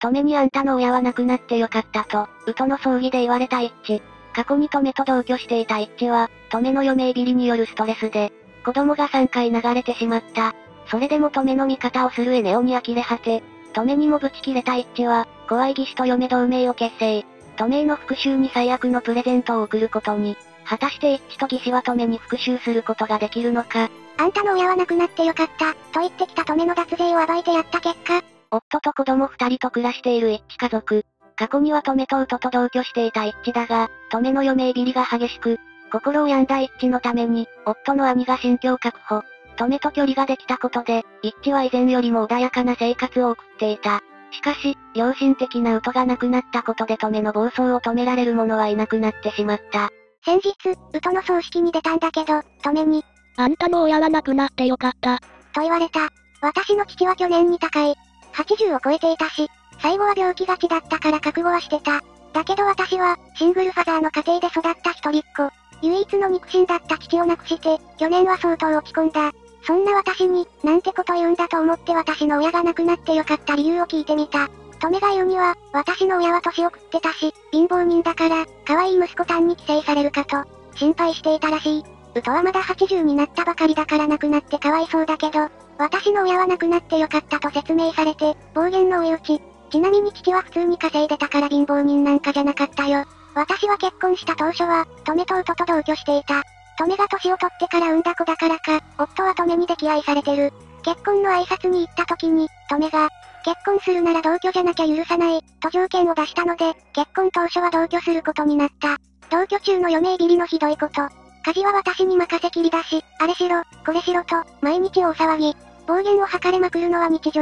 トメにあんたの親は亡くなってよかったと、ウトの葬儀で言われたイッチ。過去にトメと同居していたイッチは、トメの嫁いびりによるストレスで、子供が3回流れてしまった。それでもトメの味方をするエネオに呆れ果て、トメにもぶち切れたイッチは、怖い義士と嫁同盟を結成。トメへの復讐に最悪のプレゼントを贈ることに。果たしてイッチと義士はトメに復讐することができるのか。あんたの親は亡くなってよかった、と言ってきたトメの脱税を暴いてやった結果、夫と子供2人と暮らしているイッチ家族。過去にはトメとウトと同居していたイッチだが、トメの嫁いびりが激しく、心を病んだイッチのために、夫の兄が身長確保。トメと距離ができたことで、イッチは以前よりも穏やかな生活を送っていた。しかし、良心的なウトが亡くなったことでトメの暴走を止められる者はいなくなってしまった。先日、ウトの葬式に出たんだけど、トメに、あんたの親は亡くなってよかった、と言われた。私の父は去年に他界。80を超えていたし、最後は病気がちだったから覚悟はしてた。だけど私は、シングルファザーの家庭で育った一人っ子。唯一の肉親だった父を亡くして、去年は相当落ち込んだ。そんな私に、なんてこと言うんだと思って私の親が亡くなってよかった理由を聞いてみた。トメが言うには、私の親は年を食ってたし、貧乏人だから、可愛い息子たんに寄生されるかと、心配していたらしい。ウトはまだ80になったばかりだから亡くなってかわいそうだけど、私の親は亡くなってよかったと説明されて、暴言の追い打ち。ちなみに父は普通に稼いでたから貧乏人なんかじゃなかったよ。私は結婚した当初は、トメとウトと同居していた。トメが年を取ってから産んだ子だからか、夫はトメに溺愛されてる。結婚の挨拶に行った時に、トメが、結婚するなら同居じゃなきゃ許さない、と条件を出したので、結婚当初は同居することになった。同居中の嫁いびりのひどいこと。家事は私に任せきりだし、あれしろ、これしろと、毎日大騒ぎ。暴言を吐かれまくるのは日常。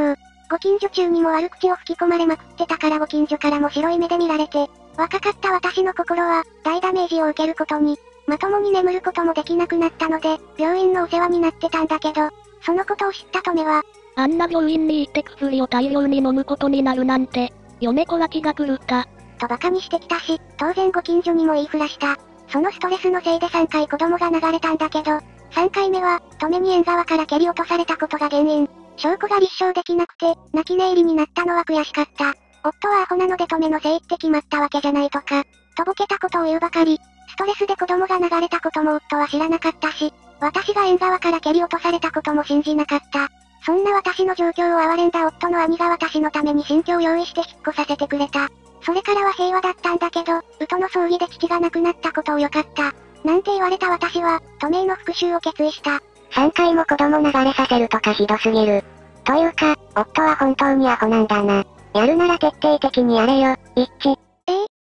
ご近所中にも悪口を吹き込まれまくってたからご近所からも白い目で見られて、若かった私の心は、大ダメージを受けることに、まともに眠ることもできなくなったので、病院のお世話になってたんだけど、そのことを知ったトメは、あんな病院に行って薬を大量に飲むことになるなんて、嫁子は気が狂った。と馬鹿にしてきたし、当然ご近所にも言いふらした。そのストレスのせいで3回子供が流れたんだけど、3回目は、トメに縁側から蹴り落とされたことが原因。証拠が立証できなくて、泣き寝入りになったのは悔しかった。夫はアホなのでトメのせいって決まったわけじゃないとか、とぼけたことを言うばかり。ストレスで子供が流れたことも夫は知らなかったし、私が縁側から蹴り落とされたことも信じなかった。そんな私の状況を哀れんだ夫の兄が私のために新居を用意して引っ越させてくれた。それからは平和だったんだけど、ウトの葬儀で父が亡くなったことをよかった。なんて言われた私は、トメへの復讐を決意した。3回も子供流れさせるとかひどすぎる。というか、夫は本当にアホなんだな。やるなら徹底的にやれよ、イッチ。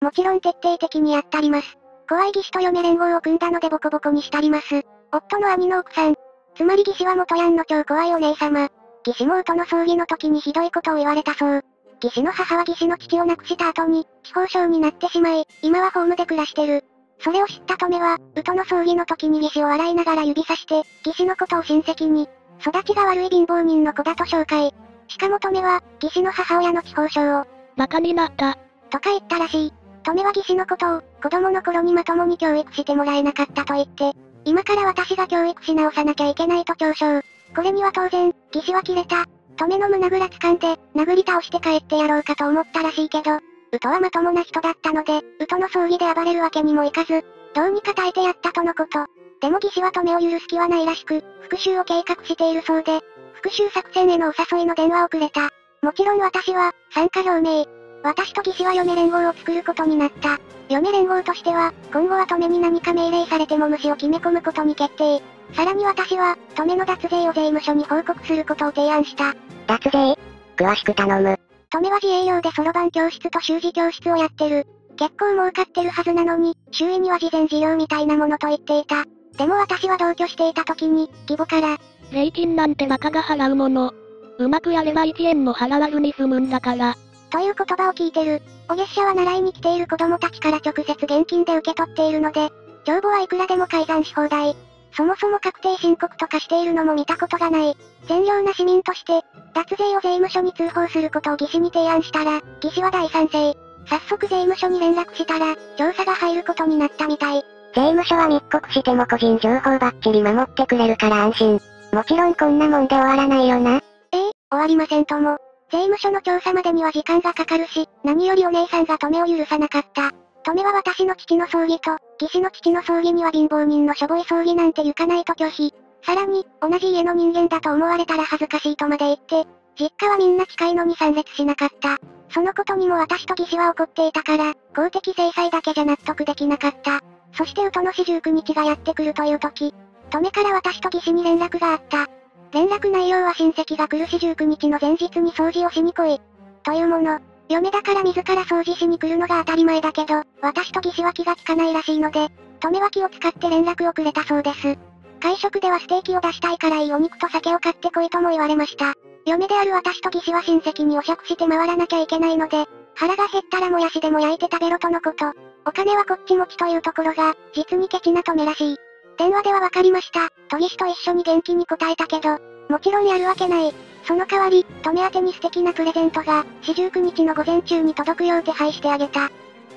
もちろん徹底的にやったります。怖い義士と嫁連合を組んだのでボコボコにしたります。夫の兄の奥さん。つまり義士は元ヤンの超怖いお姉様。義士もウトの葬儀の時にひどいことを言われたそう。義士の母は義士の父を亡くした後に、痴呆症になってしまい、今はホームで暮らしてる。それを知ったトメは、ウトの葬儀の時に義士を洗いながら指さして、義士のことを親戚に、育ちが悪い貧乏人の子だと紹介。しかもトメは、義士の母親の痴呆症を、馬鹿になった、とか言ったらしい。トメは義士のことを、子供の頃にまともに教育してもらえなかったと言って、今から私が教育し直さなきゃいけないと嘲笑。これには当然、義士は切れた。トメの胸ぐら掴んで、殴り倒して帰ってやろうかと思ったらしいけど、ウトはまともな人だったので、ウトの葬儀で暴れるわけにもいかず、どうにか耐えてやったとのこと。でも義士はトメを許す気はないらしく、復讐を計画しているそうで、復讐作戦へのお誘いの電話をくれた。もちろん私は、参加表明。私と義士は嫁連合を作ることになった。嫁連合としては、今後はトメに何か命令されても無視を決め込むことに決定。さらに私は、トメの脱税を税務署に報告することを提案した。脱税？詳しく頼む。トメは自営業でそろばん教室と習字教室をやってる。結構儲かってるはずなのに、周囲には慈善事業みたいなものと言っていた。でも私は同居していた時に、義母から、税金なんて馬鹿が払うもの。うまくやれば1円も払わずに済むんだから。という言葉を聞いてる。お月謝は習いに来ている子供たちから直接現金で受け取っているので、帳簿はいくらでも改ざんし放題。そもそも確定申告とかしているのも見たことがない。善良な市民として、脱税を税務署に通報することを義士に提案したら、義士は大賛成。早速税務署に連絡したら、調査が入ることになったみたい。税務署は密告しても個人情報ばっちり守ってくれるから安心。もちろんこんなもんで終わらないよな。終わりませんとも。税務署の調査までには時間がかかるし、何よりお姉さんが止めを許さなかった。止めは私の父の葬儀と、義士の父の葬儀には貧乏人のしょぼい葬儀なんて行かないと拒否。さらに、同じ家の人間だと思われたら恥ずかしいとまで言って、実家はみんな近いのに参列しなかった。そのことにも私と義士は怒っていたから、公的制裁だけじゃ納得できなかった。そしてうとのし19日がやってくるという時、止めから私と義士に連絡があった。連絡内容は親戚が来るし19日の前日に掃除をしに来い。というもの。嫁だから自ら掃除しに来るのが当たり前だけど、私と義士は気が利かないらしいので、止めは気を使って連絡をくれたそうです。会食ではステーキを出したいからいいお肉と酒を買ってこいとも言われました。嫁である私と義士は親戚にお酌して回らなきゃいけないので、腹が減ったらもやしでも焼いて食べろとのこと。お金はこっち持ちというところが、実にケチな止めらしい。電話ではわかりました、と義士と一緒に元気に答えたけど、もちろんやるわけない。その代わり、止め宛てに素敵なプレゼントが、19日の午前中に届くよう手配してあげた。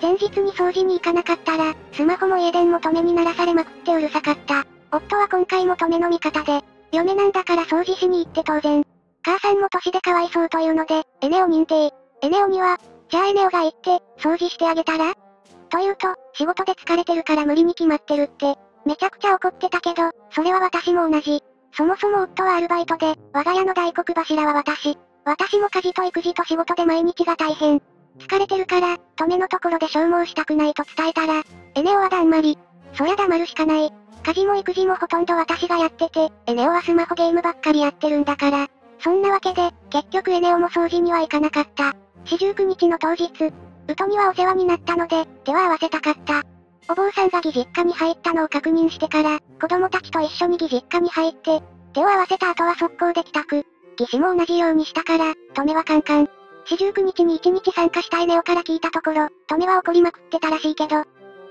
前日に掃除に行かなかったら、スマホも家電も止めに鳴らされまくってうるさかった。夫は今回も止めの味方で、嫁なんだから掃除しに行って当然。母さんも歳でかわいそうというので、エネオ認定。エネオには、じゃあエネオが行って、掃除してあげたら？というと、仕事で疲れてるから無理に決まってるって、めちゃくちゃ怒ってたけど、それは私も同じ。そもそも夫はアルバイトで、我が家の大黒柱は私。私も家事と育児と仕事で毎日が大変。疲れてるから、止めのところで消耗したくないと伝えたら、エネオはだんまり。そりゃ黙るしかない。家事も育児もほとんど私がやってて、エネオはスマホゲームばっかりやってるんだから。そんなわけで、結局エネオも掃除には行かなかった。19日の当日、ウトにはお世話になったので、手は合わせたかった。お坊さんが義実家に入ったのを確認してから、子供たちと一緒に義実家に入って、手を合わせた後は速攻で帰宅。義士も同じようにしたから、止めはカンカン。19日に1日参加したエネオから聞いたところ、止めは怒りまくってたらしいけど、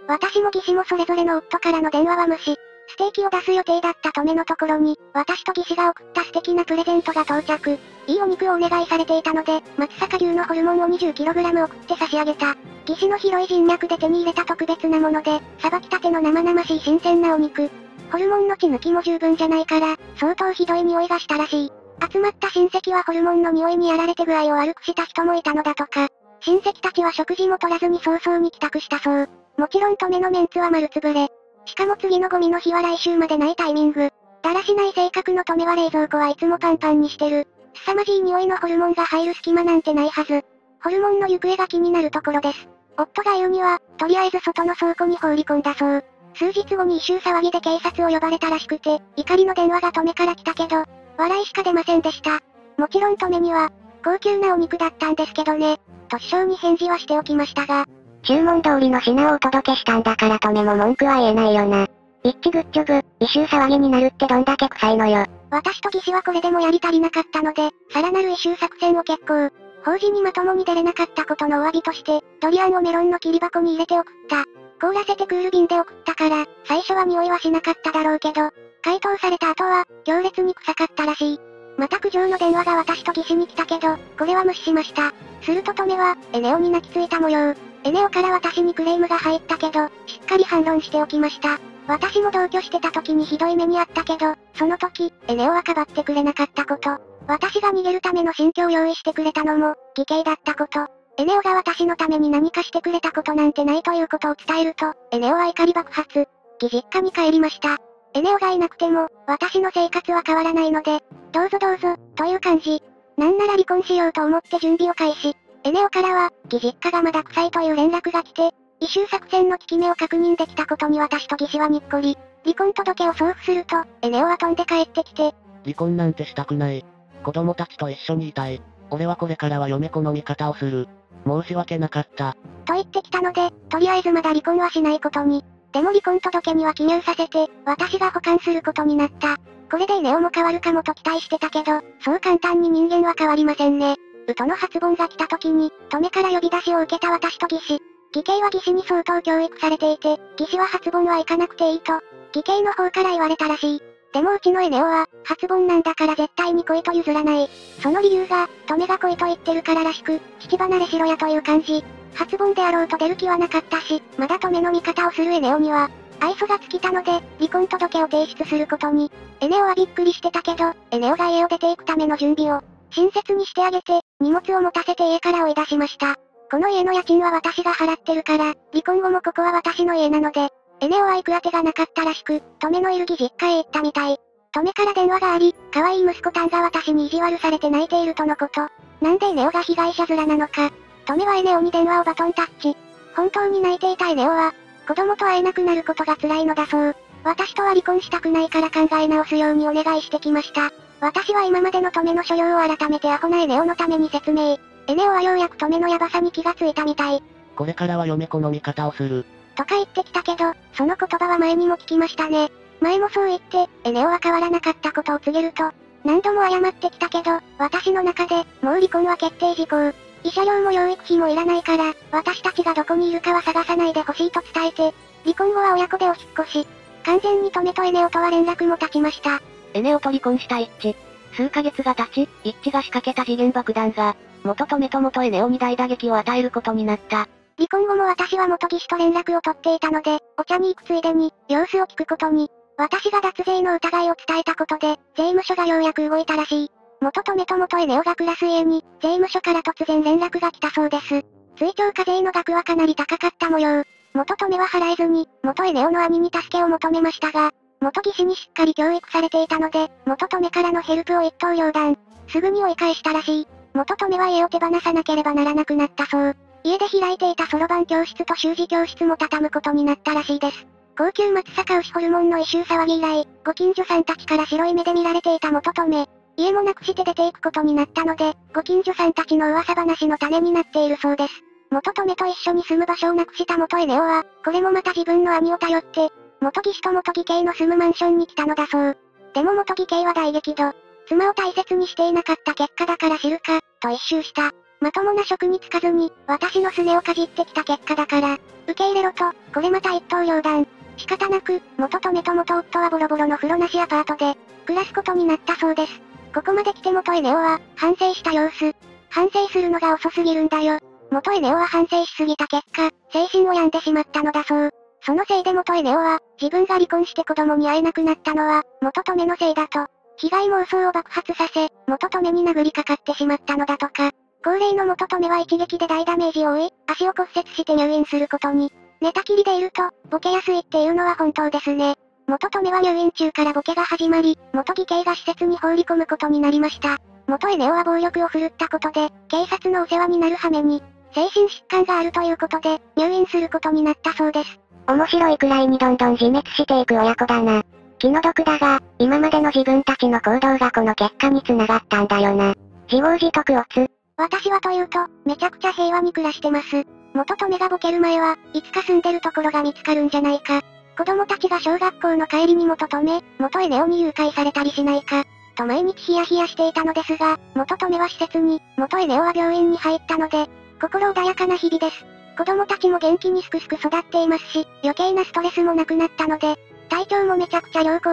私も義士もそれぞれの夫からの電話は無視。ステーキを出す予定だった止めのところに、私と義士が送った素敵なプレゼントが到着。いいお肉をお願いされていたので、松阪牛のホルモンを 20kg 送って差し上げた。義士の広い人脈で手に入れた特別なもので、さばきたての生々しい新鮮なお肉。ホルモンの血抜きも十分じゃないから、相当ひどい匂いがしたらしい。集まった親戚はホルモンの匂いにやられて具合を悪くした人もいたのだとか。親戚たちは食事も取らずに早々に帰宅したそう。もちろん止めのメンツは丸つぶれ。しかも次のゴミの日は来週までないタイミング。だらしない性格の止めは冷蔵庫はいつもパンパンにしてる。凄まじい匂いのホルモンが入る隙間なんてないはず。ホルモンの行方が気になるところです。夫が言うには、とりあえず外の倉庫に放り込んだそう。数日後に異臭騒ぎで警察を呼ばれたらしくて、怒りの電話が止めから来たけど、笑いしか出ませんでした。もちろん止めには、高級なお肉だったんですけどね、と師匠に返事はしておきましたが、注文通りの品をお届けしたんだから止めも文句は言えないよな。いっちぐっちょぐ、異臭騒ぎになるってどんだけ臭いのよ。私と義士はこれでもやり足りなかったので、さらなる異臭作戦を決行。法事にまともに出れなかったことのお詫びとして、ドリアンをメロンの切り箱に入れて送った。凍らせてクール瓶で送ったから、最初は匂いはしなかっただろうけど、解凍された後は、強烈に臭かったらしい。また苦情の電話が私と義士に来たけど、これは無視しました。すると止めは、エネオに泣きついた模様。エネオから私にクレームが入ったけど、しっかり反論しておきました。私も同居してた時にひどい目にあったけど、その時、エネオはかばってくれなかったこと。私が逃げるための新居を用意してくれたのも、偽計だったこと。エネオが私のために何かしてくれたことなんてないということを伝えると、エネオは怒り爆発。義実家に帰りました。エネオがいなくても、私の生活は変わらないので、どうぞどうぞ、という感じ。なんなら離婚しようと思って準備を開始。エネオからは、義実家がまだ臭いという連絡が来て、異臭作戦の効き目を確認できたことに私と義士はにっこり。離婚届を送付すると、エネオは飛んで帰ってきて、離婚なんてしたくない。子供たちと一緒にいたい。俺はこれからは嫁子の味方をする。申し訳なかった。と言ってきたので、とりあえずまだ離婚はしないことに。でも離婚届には記入させて、私が保管することになった。これでエネオも変わるかもと期待してたけど、そう簡単に人間は変わりませんね。ウトの初盆が来た時に、止めから呼び出しを受けた私と義士。義兄は義士に相当教育されていて、義士は初盆は行かなくていいと、義兄の方から言われたらしい。でもうちのエネオは、初盆なんだから絶対に来いと譲らない。その理由が、止めが来いと言ってるかららしく、父離れしろやという感じ。初盆であろうと出る気はなかったし、まだ止めの味方をするエネオには、愛想が尽きたので、離婚届を提出することに。エネオはびっくりしてたけど、エネオが家を出ていくための準備を、親切にしてあげて、荷物を持たせて家から追い出しました。この家の家賃は私が払ってるから、離婚後もここは私の家なので、エネオは行く当てがなかったらしく、トメのいる義実家へ行ったみたい。トメから電話があり、可愛い息子たんが私に意地悪されて泣いているとのこと。なんでエネオが被害者面なのか。トメはエネオに電話をバトンタッチ。本当に泣いていたエネオは、子供と会えなくなることが辛いのだそう。私とは離婚したくないから考え直すようにお願いしてきました。私は今までのトメの所領を改めてアホなエネオのために説明。エネオはようやくトメのヤバさに気がついたみたい。これからは嫁子の味方をする。とか言ってきたけど、その言葉は前にも聞きましたね。前もそう言って、エネオは変わらなかったことを告げると、何度も謝ってきたけど、私の中で、もう離婚は決定事項。慰謝料も養育費もいらないから、私たちがどこにいるかは探さないでほしいと伝えて、離婚後は親子でお引っ越し。完全にトメとエネオとは連絡も絶ちました。エネオと離婚したイッチ。数ヶ月が経ち、イッチが仕掛けた時限爆弾が、元トメと元エネオに大打撃を与えることになった。離婚後も私は元技師と連絡を取っていたので、お茶に行くついでに、様子を聞くことに。私が脱税の疑いを伝えたことで、税務署がようやく動いたらしい。元トメと元エネオが暮らす家に、税務署から突然連絡が来たそうです。追徴課税の額はかなり高かった模様。元トメは払えずに、元エネオの兄に助けを求めましたが、元技師にしっかり教育されていたので、元トメからのヘルプを一刀両断。すぐに追い返したらしい。元トメは家を手放さなければならなくなったそう。家で開いていたそろばん教室と習字教室も畳むことになったらしいです。高級松阪牛ホルモンの異臭騒ぎ以来、ご近所さんたちから白い目で見られていた元トメ。家もなくして出ていくことになったので、ご近所さんたちの噂話の種になっているそうです。元トメと一緒に住む場所をなくした元エネオは、これもまた自分の兄を頼って、元義師と元義兄の住むマンションに来たのだそう。でも元義兄は大激怒。妻を大切にしていなかった結果だから知るか、と一蹴した。まともな職に就かずに、私のすねをかじってきた結果だから、受け入れろと、これまた一刀両断。仕方なく、元トメと元夫はボロボロの風呂なしアパートで、暮らすことになったそうです。ここまで来て元エネオは、反省した様子。反省するのが遅すぎるんだよ。元エネオは反省しすぎた結果、精神を病んでしまったのだそう。そのせいで元エネオは、自分が離婚して子供に会えなくなったのは、元トメのせいだと。被害妄想を爆発させ、元トメに殴りかかってしまったのだとか。高齢の元トメは一撃で大ダメージを負い、足を骨折して入院することに。寝たきりでいると、ボケやすいっていうのは本当ですね。元トメは入院中からボケが始まり、元義兄が施設に放り込むことになりました。元エネオは暴力を振るったことで、警察のお世話になる羽目に、精神疾患があるということで、入院することになったそうです。面白いくらいにどんどん自滅していく親子だな。気の毒だが、今までの自分たちの行動がこの結果に繋がったんだよな。自業自得オツ。私はというと、めちゃくちゃ平和に暮らしてます。元トメがボケる前は、いつか住んでるところが見つかるんじゃないか。子供たちが小学校の帰りに元トメ、元エネオに誘拐されたりしないか、と毎日ヒヤヒヤしていたのですが、元トメは施設に、元エネオは病院に入ったので、心穏やかな日々です。子供たちも元気にすくすく育っていますし、余計なストレスもなくなったので、体調もめちゃくちゃ良好。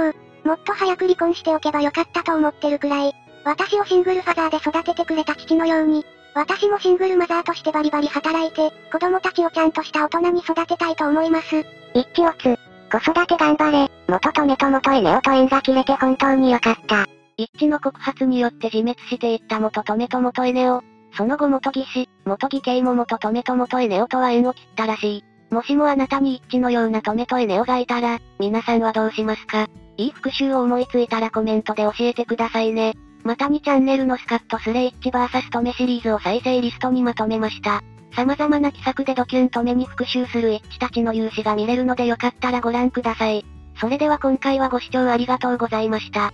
もっと早く離婚しておけばよかったと思ってるくらい、私をシングルファザーで育ててくれた父のように、私もシングルマザーとしてバリバリ働いて、子供たちをちゃんとした大人に育てたいと思います。一気オツ。子育て頑張れ、元トメと元エネオと縁が切れて本当に良かった。一致の告発によって自滅していった元トメと元エネオ。その後元義師、元義兄も元トメと元エネオとは縁を切ったらしい。もしもあなたに一致のようなトメとエネオがいたら、皆さんはどうしますか？いい復讐を思いついたらコメントで教えてくださいね。また2チャンネルのスカッとスレイッチ vs トメシリーズを再生リストにまとめました。様々な奇策でドキュントメに復讐するイッチたちの勇姿が見れるのでよかったらご覧ください。それでは今回はご視聴ありがとうございました。